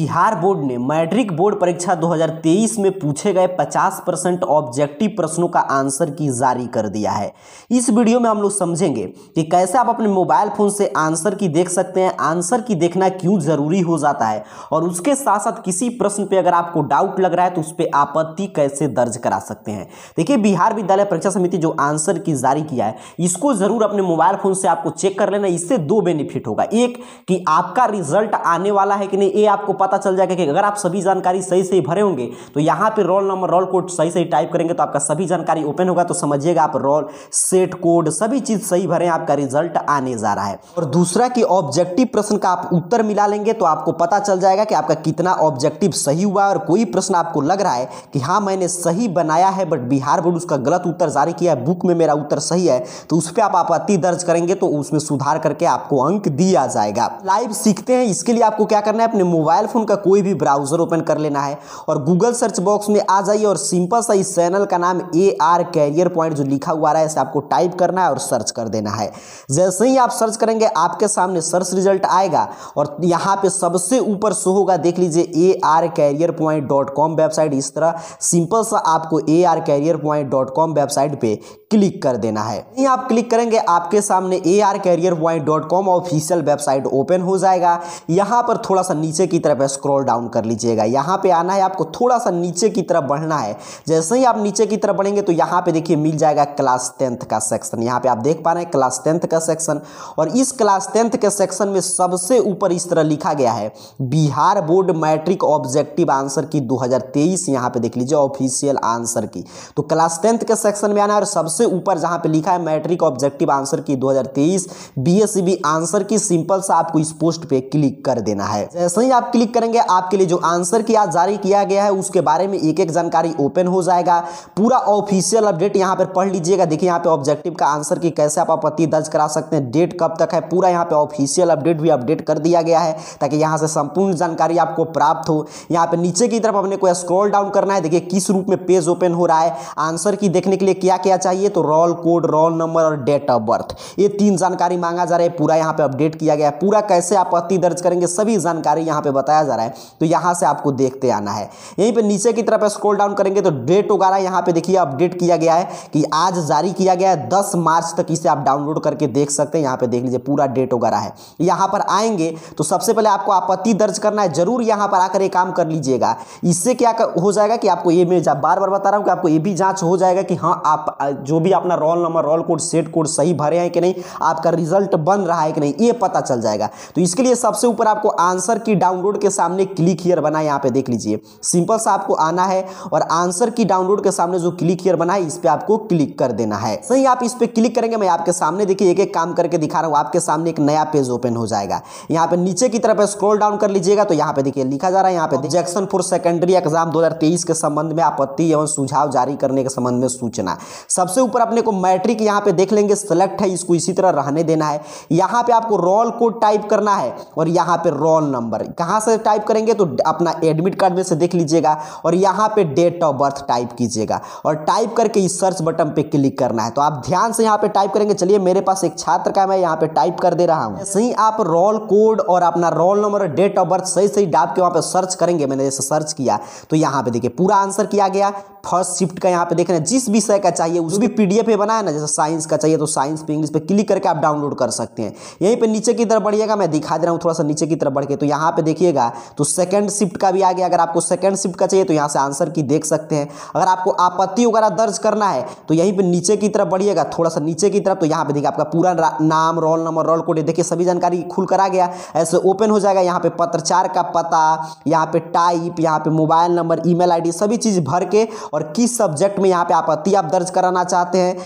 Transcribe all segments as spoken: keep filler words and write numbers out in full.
Bihar board ने matric board परीक्षा दो हज़ार तेईस में पूछे गए पचास परसेंट ऑब्जेक्टिव प्रश्नों का आंसर की जारी कर दिया है। इस वीडियो में हम लोग समझेंगे कि कैसे आप अपने मोबाइल फ़ोन से आंसर की देख सकते हैं, आंसर की देखना क्यों ज़रूरी हो जाता है और उसके साथ साथ किसी प्रश्न पे अगर आपको डाउट लग रहा है तो उस पर आपत्ति कैसे दर्ज करा सकते हैं। देखिए, बिहार विद्यालय परीक्षा समिति जो आंसर की जारी किया है इसको ज़रूर अपने मोबाइल फ़ोन से आपको चेक कर लेना। इससे दो बेनिफिट होगा, एक कि आपका रिजल्ट आने वाला है कि नहीं ये आपको पता चल जाएगा कि अगर आप सभी जानकारी सही सही भरे होंगे तो यहाँ पे रोल नंबर रोल कोड सही सही टाइप करेंगे तो आपका सभी जानकारी ओपन होगा, तो समझिएगा आप रोल सेट कोड सभी चीज सही भरे हैं, आपका रिजल्ट आने जा रहा है। और दूसरा कि ऑब्जेक्टिव प्रश्न का आप उत्तर मिला लेंगे तो आपको पता चल जाएगा कि आपका कितना ऑब्जेक्टिव सही हुआ। और कोई प्रश्न आपको लग रहा है कि हाँ मैंने सही बनाया है बट बिहार बोर्ड उसका गलत उत्तर जारी किया है, बुक में मेरा उत्तर सही है, तो उस पर आप आपत्ति दर्ज करेंगे तो उसमें सुधार करके आपको अंक दिया जाएगा। लाइव सीखते हैं, इसके लिए आपको क्या करना है, अपने मोबाइल फोन का कोई भी ब्राउजर ओपन कर लेना है और गूगल सर्च बॉक्स में आ जाइए और सिंपल सा इस चैनल का नाम ए आर कैरियर पॉइंट जो लिखा हुआ रहा है इसे आपको टाइप करना है और सर्च कर देना है। जैसे ही आप सर्च करेंगे आपके सामने सर्च रिजल्ट आएगा और यहाँ पे सबसे ऊपर शो होगा, देख लीजिए A R career point dot com website. इस तरह सिंपल सा आपको A R career point dot com website पे क्लिक कर देना है। यहीं आप क्लिक करेंगे आपके सामने A R career point dot com official website open हो जाएगा। यहाँ पर थोड़ा सा नीचे की तरफ स्क्रॉल डाउन कर लीजिएगा, यहाँ पे आना है आपको, थोड़ा सा नीचे की तरफ बढ़ना है। जैसे ही आप नीचे की तरफ बढ़ेंगे तो यहाँ पे देखिए मिल जाएगा क्लास टेंथ का सेक्शन, यहाँ पे आप देख पा रहे हैं क्लास टेंथ का सेक्शन। और इस क्लास टेंथ के सेक्शन में सबसे ऊपर इस तरह लिखा गया है Bihar board matric objective answer key दो हज़ार तेईस, यहाँ पे देख लीजिए ऑफिशियल आंसर की। तो क्लास टेंथ के सेक्शन में आना है और सबसे ऊपर जहाँ पे लिखा है मैट्रिक ऑब्जेक्टिव आंसर की दो हज़ार तेईस B S E B answer key, simple सा आपको इस पोस्ट पे क्लिक कर देना है। जैसे ही आप क्लिक करेंगे आपके लिए जो आंसर की आज जारी किया गया है उसके बारे में एक एक जानकारी ओपन हो जाएगा। पूरा ऑफिशियल अपडेट यहाँ पर पढ़ लीजिएगा। देखिए यहाँ पे ऑब्जेक्टिव का आंसर की कैसे आप आपत्ति दर्ज करा सकते हैं, डेट कब तक है, पूरा यहाँ पे ऑफिशियल अपडेट भी अपडेट कर दिया गया है ताकि यहाँ से संपूर्ण जानकारी आपको प्राप्त हो। यहाँ पे नीचे की तरफ अपने को स्क्रॉल डाउन करना है, देखिए किस रूप में पेज ओपन हो रहा है। आंसर की देखने के लिए क्या क्या चाहिए, तो रोल कोड, रोल नंबर और डेट ऑफ बर्थ, ये तीन जानकारी मांगा जा रहा है, पूरा यहाँ पे अपडेट किया गया है। पूरा कैसे आपत्ति दर्ज करेंगे सभी जानकारी यहाँ पे बताया जा रहा है, तो यहां से आपको देखते आना है। यहीं पे नीचे की तरफ स्क्रॉल डाउन करेंगे तो डेट वगैरह यहाँ पे देखिए अपडेट किया गया है कि आज जारी किया गया है दस मार्च तक, इसे आप डाउनलोड करके देख सकते हैं। यहाँ पे देख लीजिए पूरा डेट वगैरह है। यहाँ पर आएंगे तो सबसे पहले आपको आपत्ति दर्ज करना है, जरूर यहाँ पर आकर ये काम कर लीजिएगा। इससे क्या हो जाएगा कि आपको ये मैं बार बार बता रहा हूँ कि आपको ये भी जाँच हो जाएगा कि हाँ आप जो भी अपना roll number, roll code, set code सही भरे हैं कि नहीं, आपका रिजल्ट बन रहा है कि नहीं, ये पता चल जाएगा। तो इसके लिए सबसे ऊपर आपको आंसर की डाउनलोड के सामने क्लिक हियर बना है, यहाँ पे देख लीजिए सिंपल सा आपको आना है और आंसर की डाउनलोड के सामने जो क्लिक हियर बना है इस पे आपको क्लिक कर देना है। सही आप इस पे क्लिक करेंगे, मैं आपके सामने देखिए एक एक काम करके दिखा रहा हूँ, आपके सामने एक नया पेज ओपन हो जाएगा। यहाँ पे नीचे की तरफ स्क्रॉल डाउन कर लीजिएगा तो यहाँ पे देखिए लिखा जा रहा है यहाँ पे ऑब्जेक्शन फॉर सेकेंडरी एग्जाम दो हज़ार तेईस के संबंध में आपत्ति एवं सुझाव जारी करने के संबंध में सूचना। सबसे ऊपर अपने को मैट्रिक यहाँ पे देख लेंगे, सिलेक्ट है, इसको इसी तरह रहने देना है। यहाँ पे आपको रोल कोड टाइप करना है और यहाँ पे रोल नंबर कहाँ से टाइप करेंगे तो अपना एडमिट कार्ड में से देख लीजिएगा और यहाँ पे डेट ऑफ बर्थ टाइप कीजिएगा और टाइप करके इस सर्च बटन पे क्लिक करना है। तो आप ध्यान से यहाँ पे टाइप करेंगे, चलिए मेरे पास एक छात्र का मैं यहाँ पे टाइप कर दे रहा हूँ। सही आप रोल कोड और अपना रोल नंबर और डेट ऑफ बर्थ सही सही डाल के वहाँ पे सर्च करेंगे, मैंने जैसे सर्च किया तो यहाँ पे देखिए पूरा आंसर किया गया। फर्स्ट शिफ्ट का यहाँ पे देखना, जिस विषय का चाहिए उस भी पीडीएफ पे बना है ना, जैसे साइंस का चाहिए तो साइंस पे, इंग्लिश पे क्लिक करके आप डाउनलोड कर सकते हैं। यहीं पे नीचे की तरफ बढ़िएगा, मैं दिखा दे रहा हूँ थोड़ा सा नीचे की तरफ बढ़ के, तो यहाँ पे देखिएगा तो सेकंड शिफ्ट का भी आ गया। अगर आपको सेकंड शिफ्ट का चाहिए तो यहाँ से आंसर की देख सकते हैं। अगर आपको आपत्ति वगैरह दर्ज करना है तो यहीं पर नीचे की तरफ बढ़िएगा, थोड़ा सा नीचे की तरफ, तो यहाँ पे देखिए आपका पूरा नाम, रोल नंबर, रोल कोड, देखिए सभी जानकारी खुल कर आ गया, ऐसे ओपन हो जाएगा। यहाँ पे पत्रचार का पता, यहाँ पे टाइप, यहाँ पे मोबाइल नंबर, ईमेल आईडी सभी चीज़ भर के और किस सब्जेक्ट में यहाँ पे आपत्ति आप दर्ज कराना चाहते हैं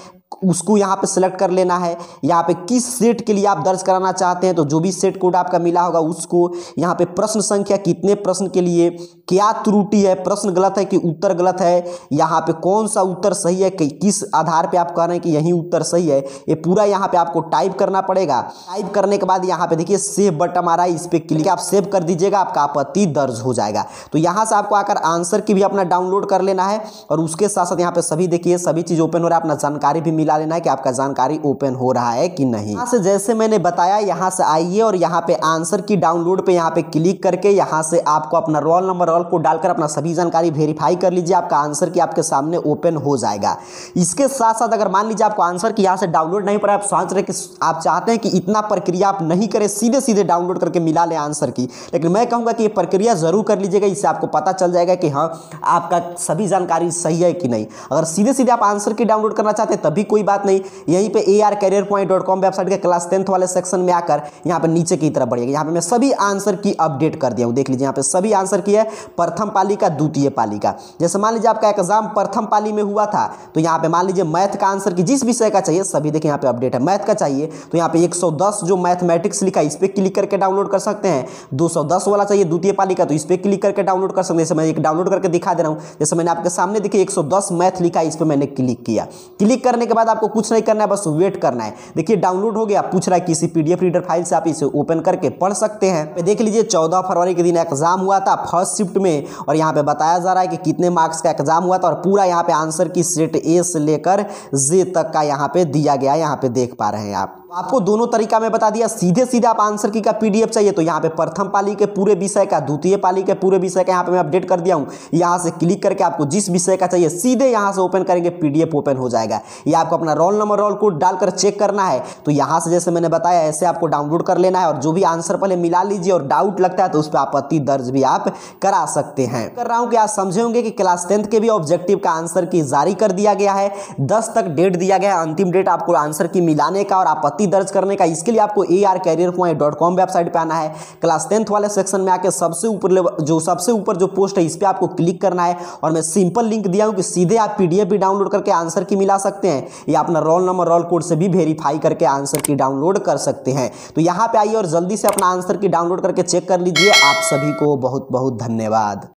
उसको यहाँ पे सिलेक्ट कर लेना है। यहाँ पे किस सेट के लिए आप दर्ज कराना चाहते हैं तो जो भी सेट कोड आपका मिला होगा उसको, यहाँ पे प्रश्न संख्या कितने प्रश्न के लिए, क्या त्रुटि है, प्रश्न गलत है कि उत्तर गलत है, यहाँ पे कौन सा उत्तर सही है, कि किस आधार पे आप कह रहे हैं कि यही उत्तर सही है, ये पूरा यहाँ पे आपको टाइप करना पड़ेगा। टाइप करने के बाद यहाँ पे देखिए सेव बटन आ रहा है, इस पर क्लिक आप सेव कर दीजिएगा, आपका आपत्ति दर्ज हो जाएगा। तो यहाँ से आपको आकर आंसर की भी अपना डाउनलोड कर लेना है और उसके साथ साथ यहाँ पे सभी देखिए सभी चीज़ ओपन हो रहा है, अपना जानकारी भी मिला लेना है कि आपका जानकारी ओपन हो रहा है कि नहीं। यहाँ से जैसे मैंने बताया यहाँ से आइए और यहाँ पे आंसर की डाउनलोड पे यहाँ पे क्लिक करके यहाँ से आपको अपना रोल नंबर रोल को डालकर अपना सभी जानकारी वेरीफाई कर लीजिए, आपका आंसर की आपके सामने ओपन हो जाएगा। इसके साथ साथ अगर मान लीजिए आपको आंसर की यहाँ से डाउनलोड नहीं पड़ा, आप सोच रहे कि आप चाहते हैं कि इतना प्रक्रिया आप नहीं करें, सीधे सीधे डाउनलोड करके मिला लें आंसर की, लेकिन मैं कहूँगा कि ये प्रक्रिया जरूर कर लीजिएगा। इससे आपको पता चल जाएगा कि हाँ आपका सभी जानकारी सही है कि नहीं। अगर सीधे सीधे आप आंसर की डाउनलोड करना चाहते हैं तब भी कोई बात नहीं, यहीं पे A R career point dot com website के क्लास टेंथ वाले सेक्शन में आकर यहाँ पे नीचे की तरफ बढ़िएगा। यहाँ पे मैं सभी आंसर की अपडेट कर दिया हूँ, देख लीजिए यहाँ पे सभी आंसर की है, प्रथम पाली का, द्वितीय पाली का। जैसे मान लीजिए आपका एग्जाम प्रथम पाली में हुआ था तो यहाँ पे मान लीजिए मैथ का आंसर की जिस विषय का चाहिए सभी देखिए यहाँ पे अपडेट है। मैथ का चाहिए तो यहाँ पे एक सौ दस जो मैथमेटिक्स लिखा इस पर क्लिक करके डाउनलोड कर सकते हैं, दो सौ दस वाला चाहिए द्वितीय पाली का तो इस पर क्लिक करके डाउनलोड कर सकते हैं। जैसे मैं एक डाउनलोड करके दिखा दे रहा हूँ, जैसे मैंने आपके सामने देखिए एक सौ दस मैथ लिखा इस पर मैंने क्लिक किया। क्लिक करने के बाद आपको कुछ नहीं करना है, बस वेट करना है। देखिए डाउनलोड हो गया, पूछ रहा है किसी पीडीएफ रीडर फाइल से आप इसे ओपन करके पढ़ सकते हैं। देख लीजिए चौदह फरवरी के दिन एग्जाम हुआ था फर्स्ट शिफ्ट में, और यहाँ पे बताया जा रहा है कि कितने मार्क्स का एग्जाम हुआ था और पूरा यहाँ पे आंसर की सेट ए से लेकर जे तक का यहाँ पे दिया गया, यहाँ पे देख पा रहे हैं आप। आपको दोनों तरीका में बता दिया, सीधे सीधे आप आंसर की का पीडीएफ चाहिए तो यहाँ पे प्रथम पाली के पूरे विषय का, द्वितीय पाली के पूरे विषय का यहाँ पे मैं अपडेट कर दिया हूँ। यहाँ से क्लिक करके आपको जिस विषय का चाहिए सीधे यहाँ से ओपन करेंगे, पीडीएफ ओपन हो जाएगा। ये आपको अपना रोल नंबर रोल कोड डालकर चेक करना है, तो यहाँ से जैसे मैंने बताया ऐसे आपको डाउनलोड कर लेना है और जो भी आंसर पहले मिला लीजिए और डाउट लगता है तो उस पर आपत्ति दर्ज भी आप करा सकते हैं। कर रहा हूँ कि आप समझे होंगे कि क्लास टेंथ के भी ऑब्जेक्टिव का आंसर की जारी कर दिया गया है, दस तक डेट दिया गया है, अंतिम डेट आपको आंसर की मिलाने का और आपत्ति दर्ज करने का। इसके लिए आपको A R career point dot com website पे आना है, क्लास टेंथ वाले सेक्शन में आके सबसे ऊपर जो सबसे ऊपर जो पोस्ट है इस पे आपको क्लिक करना है और मैं सिंपल लिंक दिया हूं कि सीधे आप पीडीएफ भी डाउनलोड करके आंसर की मिला सकते हैं या अपना रोल नंबर रोल कोड से भी वेरीफाई करके आंसर की डाउनलोड कर सकते हैं। तो यहां पे आइए और जल्दी से अपना आंसर की डाउनलोड करके चेक कर लीजिए। आप सभी को बहुत बहुत धन्यवाद।